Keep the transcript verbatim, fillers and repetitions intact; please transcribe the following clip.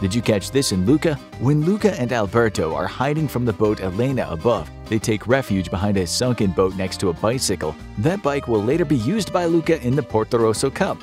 Did you catch this in Luca? When Luca and Alberto are hiding from the boat Elena above, they take refuge behind a sunken boat next to a bicycle. That bike will later be used by Luca in the Portorosso Cup.